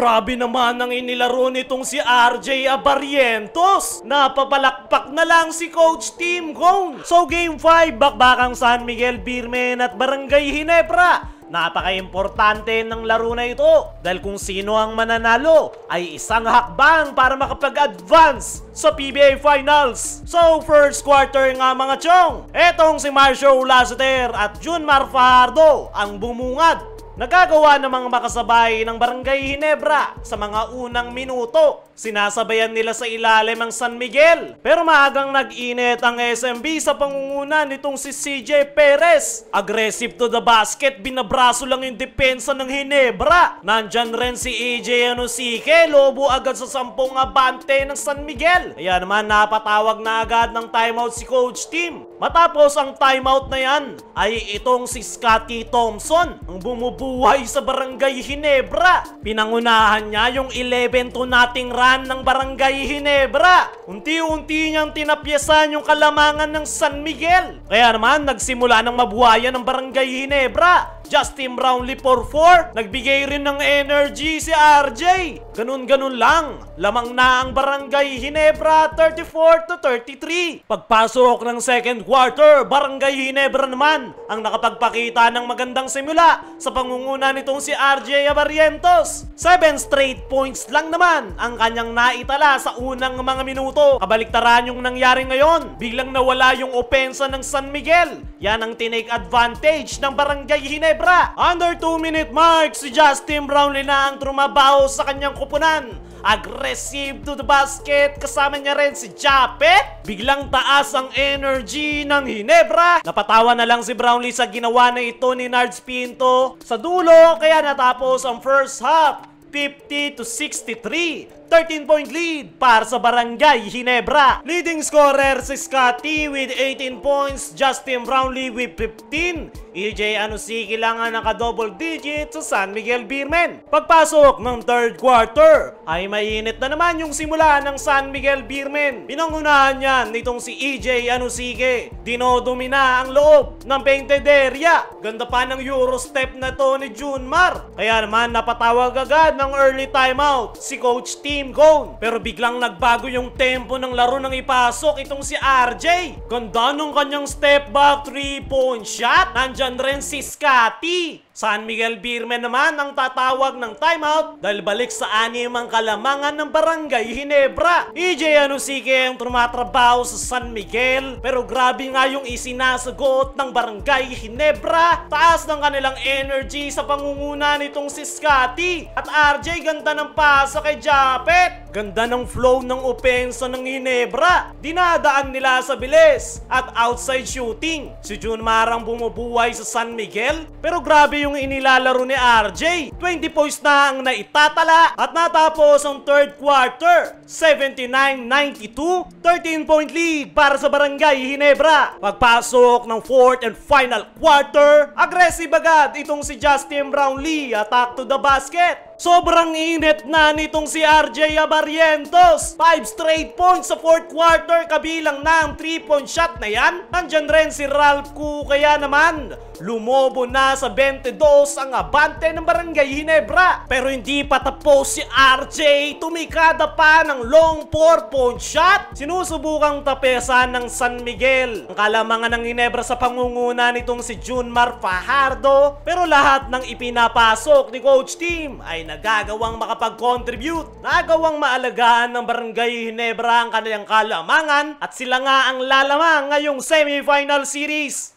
Grabe naman ang inilaro nitong si RJ Abarrientos. Napapalakpak na lang si Coach Tim Cone. So Game 5, bakbakang San Miguel Beermen at Barangay Ginebra. Napaka-importante ng laro na ito dahil kung sino ang mananalo ay isang hakbang para makapag-advance sa PBA Finals. So first quarter nga mga chong, etong si Marcio Lassiter at June Mar Fajardo ang bumungad. Nagagawa ng mga makasabay ng Barangay Ginebra sa mga unang minuto. Sinasabayan nila sa ilalim ang San Miguel. Pero maagang nag-init ang SMB sa pangunguna nitong si CJ Perez. Aggressive to the basket, binabraso lang yung depensa ng Ginebra. Nandyan rin si AJ Anosike, lobo agad sa 10 abante ng San Miguel. Kaya naman napatawag na agad ng timeout si Coach Tim. Matapos ang timeout na yan ay itong si Scottie Thompson ang bumubuhay sa Barangay Ginebra. Pinangunahan niya yung 11th nating run ng Barangay Ginebra. Unti-unti niyang tinapyasan yung kalamangan ng San Miguel. Kaya naman nagsimula ng mabuhayan ng Barangay Ginebra. Justin Brownlee for 4. Nagbigay rin ng energy si RJ. Ganun-ganun lang. Lamang na ang Barangay Ginebra 34-33. Pagpasok ng second quarter, Barangay Ginebra naman ang nakapagpakita ng magandang simula sa pangunguna nitong si RJ Abarrientos. 7 straight points lang naman ang kanyang naitala sa unang mga minuto. Kabaliktaran yung nangyari ngayon. Biglang nawala yung opensa ng San Miguel. Yan ang tinake advantage ng Barangay Ginebra. Under 2-minute mark, si Justin Brownlee na ang trumabaho sa kanyang kupunan. Aggressive to the basket. Kasama niya rin si Jappe. Biglang taas ang energy ng Ginebra. Napatawa na lang si Brownlee sa ginawa na ito ni Nards Pinto sa dulo, kaya natapos ang first half 50-63. 13-point lead para sa Barangay Ginebra. Leading scorer si Scottie with 18 points, Justin Brownlee with 15. AJ Anosike lang ang naka-double digit sa San Miguel Beermen. Pagpasok ng third quarter ay mainit na naman yung simula ng San Miguel Beermen. Pinangunahan niya nitong si AJ Anosike. Dinodomina ang loob ng Pentederia. Ganda pa ng Eurostep na to ni June Mar. Kaya naman napatawag agad ng early timeout si Coach Tim Cone. Pero biglang nagbago yung tempo ng laro nang ipasok itong si RJ. Ganda nung kanyang step back 3-point shot. Nandyan rin si Scottie. San Miguel Beermen naman ang tatawag ng timeout dahil balik sa 6 ang kalamangan ng Barangay Ginebra. AJ Anosike ang tumatrabaho sa San Miguel, pero grabe nga yung isinasagot ng Barangay Ginebra. Taas ng kanilang energy sa pangunguna nitong si Scottie at RJ. Ganda ng pasa kay Jappe. Ganda ng flow ng opensa ng Ginebra. Dinadaan nila sa bilis at outside shooting. Si June Marang bumubuhay sa San Miguel, pero grabe yung inilalaro ni RJ. 20 points na ang naitatala at natapos ang third quarter 79-92. 13-point lead para sa Barangay Ginebra. Pagpasok ng fourth and final quarter, aggressive agad itong si Justin Brownlee. Attack to the basket. Sobrang init na nitong si RJ Abarrientos. 5 straight points sa fourth quarter, kabilang na ang 3-point shot na yan. Nandyan rin si Ralph Ku, kaya naman lumobo na sa 22 ang abante ng Barangay Ginebra. Pero hindi pa tapos si RJ. Tumikada pa ng long 4-point shot. Sinusubukang tapesan ng San Miguel ang kalamangan ng Ginebra sa pangunguna nitong si June Mar Fajardo. Pero lahat ng ipinapasok ni Coach Tim ay nagagawang makapag-contribute. Nagawang maalagaan ng Barangay Ginebra ang kanilang kalamangan at sila nga ang lalamang ngayong semi-final series.